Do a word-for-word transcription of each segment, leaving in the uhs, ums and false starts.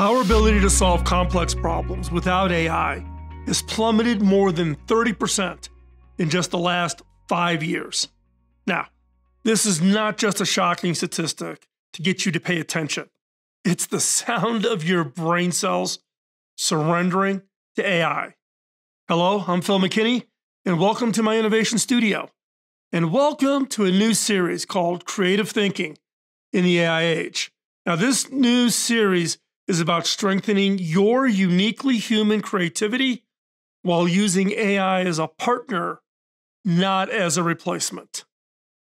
Our ability to solve complex problems without A I has plummeted more than thirty percent in just the last five years. Now, this is not just a shocking statistic to get you to pay attention. It's the sound of your brain cells surrendering to A I. Hello, I'm Phil McKinney, and welcome to my Innovation Studio. And welcome to a new series called Creative Thinking in the A I Age. Now, this new series is about strengthening your uniquely human creativity while using A I as a partner, not as a replacement.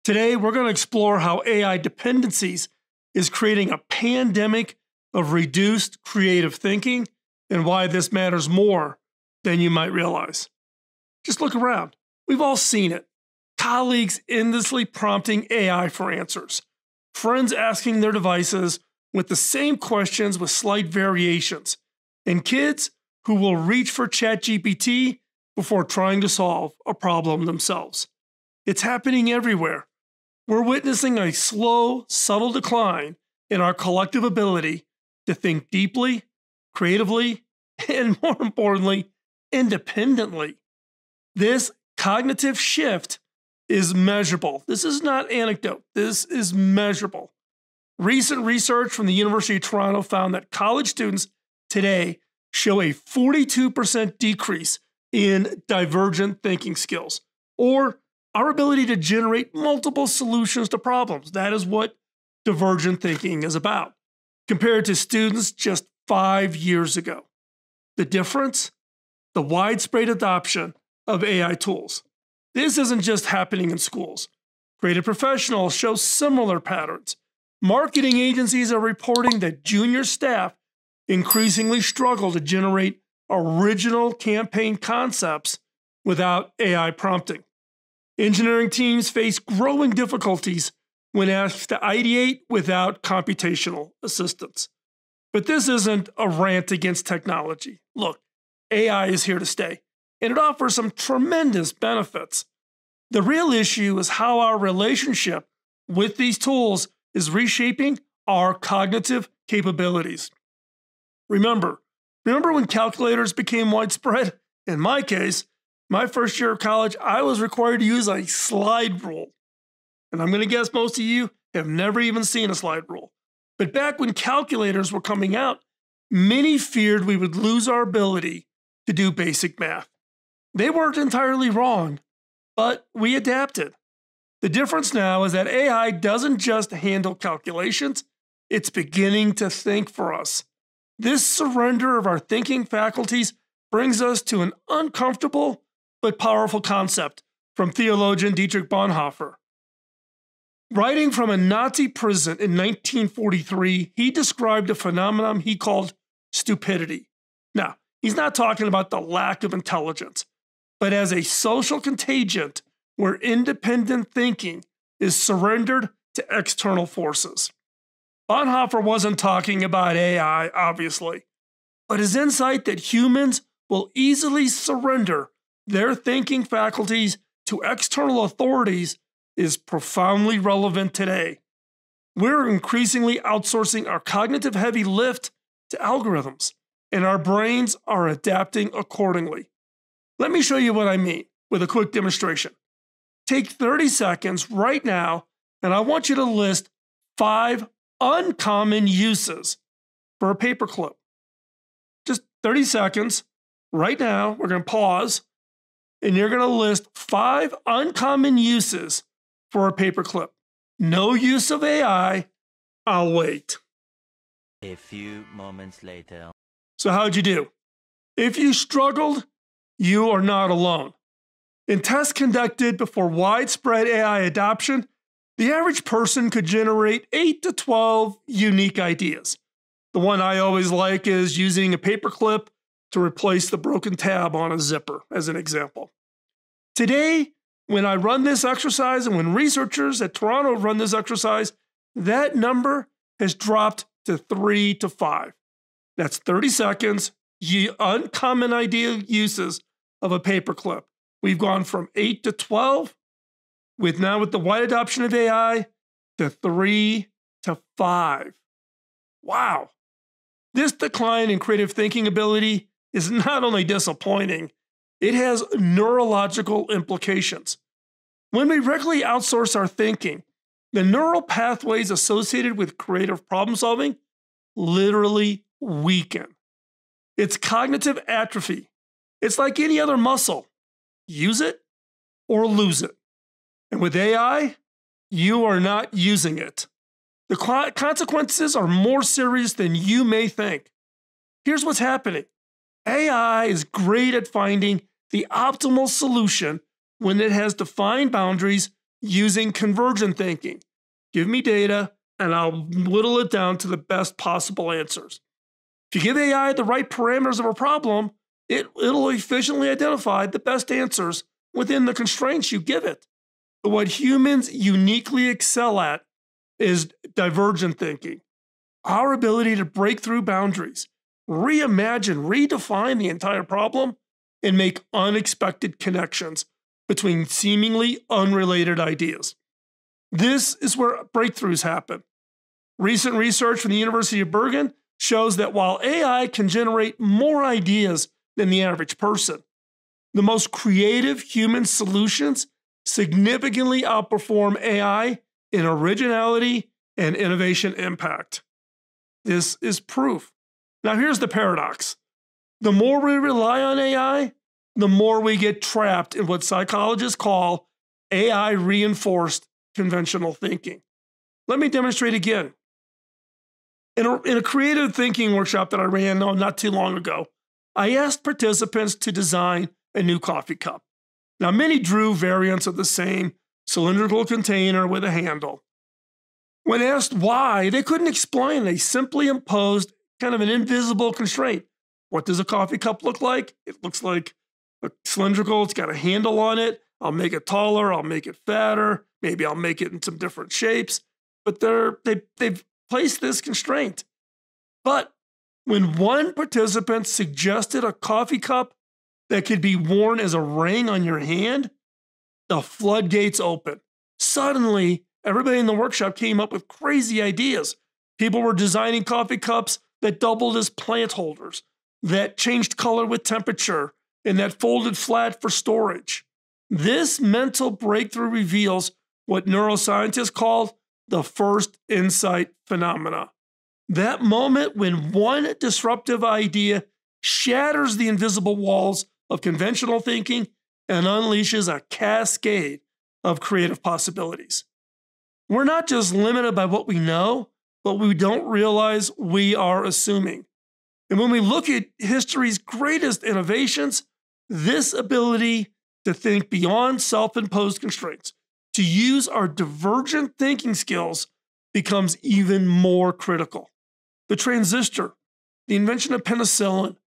Today, we're going to explore how A I dependencies is creating a pandemic of reduced creative thinking and why this matters more than you might realize. Just look around. We've all seen it. Colleagues endlessly prompting A I for answers. Friends asking their devices with the same questions with slight variations. And kids who will reach for ChatGPT before trying to solve a problem themselves. It's happening everywhere. We're witnessing a slow, subtle decline in our collective ability to think deeply, creatively, and more importantly, independently. This cognitive shift is measurable. This is not anecdote. This is measurable. Recent research from the University of Toronto found that college students today show a forty-two percent decrease in divergent thinking skills, or our ability to generate multiple solutions to problems. That is what divergent thinking is about, compared to students just five years ago. The difference? The widespread adoption of A I tools. This isn't just happening in schools. Creative professionals show similar patterns. Marketing agencies are reporting that junior staff increasingly struggle to generate original campaign concepts without A I prompting. Engineering teams face growing difficulties when asked to ideate without computational assistance. But this isn't a rant against technology. Look, A I is here to stay, and it offers some tremendous benefits. The real issue is how our relationship with these tools is reshaping our cognitive capabilities. Remember, remember when calculators became widespread? In my case, my first year of college, I was required to use a slide rule. And I'm going to guess most of you have never even seen a slide rule. But back when calculators were coming out, many feared we would lose our ability to do basic math. They weren't entirely wrong, but we adapted. The difference now is that A I doesn't just handle calculations, it's beginning to think for us. This surrender of our thinking faculties brings us to an uncomfortable but powerful concept from theologian Dietrich Bonhoeffer. Writing from a Nazi prison in nineteen forty-three, he described a phenomenon he called stupidity. Now, he's not talking about the lack of intelligence, but as a social contagion where independent thinking is surrendered to external forces. Bonhoeffer wasn't talking about A I, obviously, but his insight that humans will easily surrender their thinking faculties to external authorities is profoundly relevant today. We're increasingly outsourcing our cognitive heavy lift to algorithms, and our brains are adapting accordingly. Let me show you what I mean with a quick demonstration. Take thirty seconds right now, and I want you to list five uncommon uses for a paperclip. Just thirty seconds right now. We're going to pause, and you're going to list five uncommon uses for a paperclip. No use of A I. I'll wait. A few moments later. So how'd you do? If you struggled, you are not alone. In tests conducted before widespread A I adoption, the average person could generate eight to twelve unique ideas. The one I always like is using a paperclip to replace the broken tab on a zipper, as an example. Today, when I run this exercise and when researchers at Toronto run this exercise, that number has dropped to three to five. That's thirty seconds, uncommon idea uses of a paperclip. We've gone from eight to twelve, with now with the wide adoption of A I, to three to five. Wow. This decline in creative thinking ability is not only disappointing, it has neurological implications. When we regularly outsource our thinking, the neural pathways associated with creative problem solving literally weaken. It's cognitive atrophy. It's like any other muscle. Use it or lose it. And with A I, you are not using it. The consequences are more serious than you may think. Here's what's happening. A I is great at finding the optimal solution when it has defined boundaries using convergent thinking. Give me data, and I'll whittle it down to the best possible answers. If you give A I the right parameters of a problem, it, it'll efficiently identify the best answers within the constraints you give it. But what humans uniquely excel at is divergent thinking. Our ability to break through boundaries, reimagine, redefine the entire problem, and make unexpected connections between seemingly unrelated ideas. This is where breakthroughs happen. Recent research from the University of Bergen shows that while A I can generate more ideas than the average person, the most creative human solutions significantly outperform A I in originality and innovation impact. This is proof. Now here's the paradox. The more we rely on A I, the more we get trapped in what psychologists call A I-reinforced conventional thinking. Let me demonstrate again. In a, in a creative thinking workshop that I ran no, not too long ago, I asked participants to design a new coffee cup. Now, many drew variants of the same cylindrical container with a handle. When asked why, they couldn't explain. They simply imposed kind of an invisible constraint. What does a coffee cup look like? It looks like a cylindrical. It's got a handle on it. I'll make it taller. I'll make it fatter. Maybe I'll make it in some different shapes. But they're, they, they've placed this constraint. But when one participant suggested a coffee cup that could be worn as a ring on your hand, the floodgates opened. Suddenly, everybody in the workshop came up with crazy ideas. People were designing coffee cups that doubled as plant holders, that changed color with temperature, and that folded flat for storage. This mental breakthrough reveals what neuroscientists call the first insight phenomena. That moment when one disruptive idea shatters the invisible walls of conventional thinking and unleashes a cascade of creative possibilities. We're not just limited by what we know, but we don't realize we are assuming. And when we look at history's greatest innovations, this ability to think beyond self-imposed constraints, to use our divergent thinking skills, becomes even more critical. The transistor, the invention of penicillin,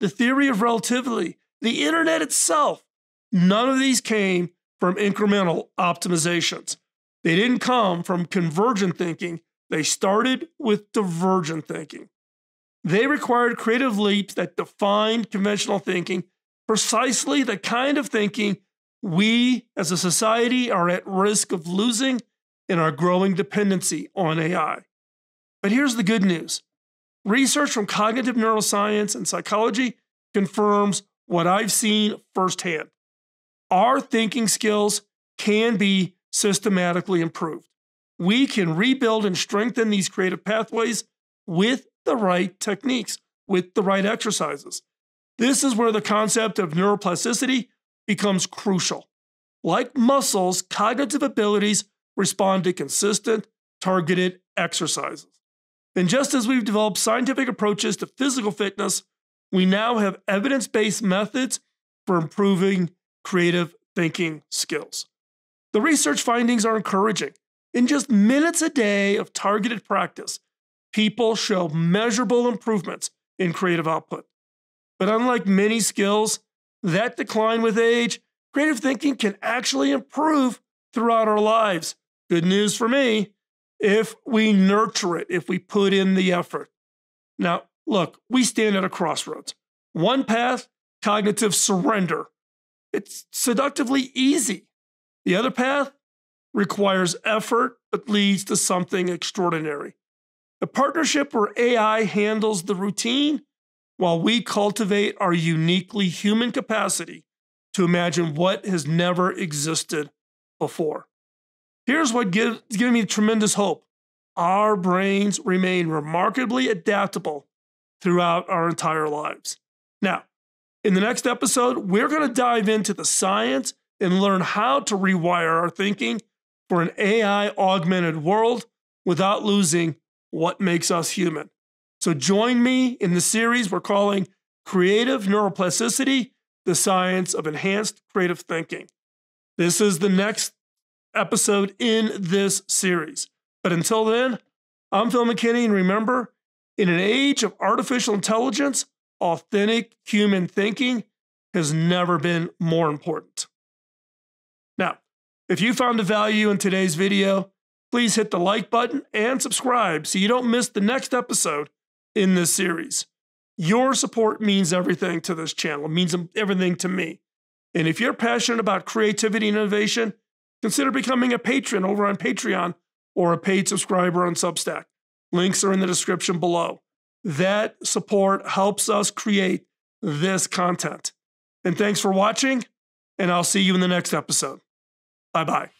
the theory of relativity, the internet itself, none of these came from incremental optimizations. They didn't come from convergent thinking. They started with divergent thinking. They required creative leaps that defined conventional thinking, precisely the kind of thinking we as a society are at risk of losing in our growing dependency on A I. But here's the good news. Research from cognitive neuroscience and psychology confirms what I've seen firsthand. Our thinking skills can be systematically improved. We can rebuild and strengthen these creative pathways with the right techniques, with the right exercises. This is where the concept of neuroplasticity becomes crucial. Like muscles, cognitive abilities respond to consistent, targeted exercises. And just as we've developed scientific approaches to physical fitness, we now have evidence-based methods for improving creative thinking skills. The research findings are encouraging. In just minutes a day of targeted practice, people show measurable improvements in creative output. But unlike many skills that decline with age, creative thinking can actually improve throughout our lives. Good news for me, if we nurture it, if we put in the effort. Now, look, we stand at a crossroads. One path, cognitive surrender. It's seductively easy. The other path requires effort, but leads to something extraordinary. The partnership where A I handles the routine while we cultivate our uniquely human capacity to imagine what has never existed before. Here's what gives, giving me tremendous hope. Our brains remain remarkably adaptable throughout our entire lives. Now, in the next episode, we're going to dive into the science and learn how to rewire our thinking for an A I-augmented world without losing what makes us human. So join me in the series we're calling Creative Neuroplasticity, the Science of Enhanced Creative Thinking. This is the next episode in this series. But until then, I'm Phil McKinney, and remember, in an age of artificial intelligence, authentic human thinking has never been more important. Now, if you found a value in today's video, please hit the like button and subscribe so you don't miss the next episode in this series. Your support means everything to this channel. It means everything to me. And if you're passionate about creativity and innovation, consider becoming a patron over on Patreon or a paid subscriber on Substack. Links are in the description below. That support helps us create this content. And thanks for watching, and I'll see you in the next episode. Bye-bye.